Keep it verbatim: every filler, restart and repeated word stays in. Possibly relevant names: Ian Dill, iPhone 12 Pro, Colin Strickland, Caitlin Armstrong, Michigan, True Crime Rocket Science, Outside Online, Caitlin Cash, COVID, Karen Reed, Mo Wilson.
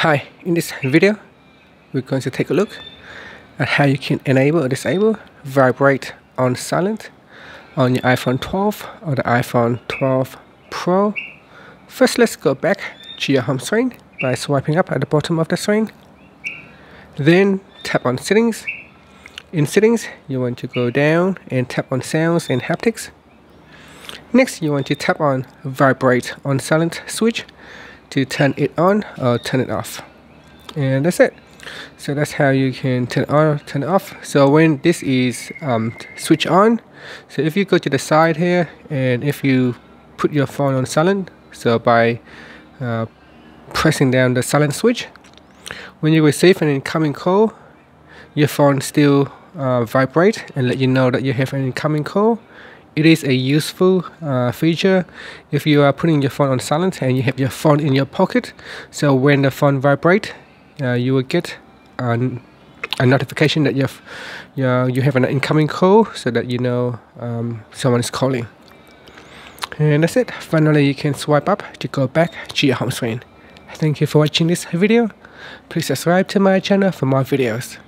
Hi, in this video, we're going to take a look at how you can enable or disable vibrate on silent on your iPhone twelve or the iPhone twelve Pro. First, let's go back to your home screen by swiping up at the bottom of the screen. Then tap on settings. In settings, you want to go down and tap on sounds and haptics. Next, you want to tap on vibrate on silent switch to turn it on or turn it off, and that's it. So that's how you can turn it on or turn it off. So when this is um, switch on, so if you go to the side here and if you put your phone on silent, so by uh, pressing down the silent switch, when you receive an incoming call, your phone still uh, vibrate and let you know that you have an incoming call. It is a useful uh, feature if you are putting your phone on silent and you have your phone in your pocket. So when the phone vibrates, uh, you will get an, a notification that you have, you, know, you have an incoming call, so that you know um, someone is calling. And that's it. Finally, you can swipe up to go back to your home screen. Thank you for watching this video. Please subscribe to my channel for more videos.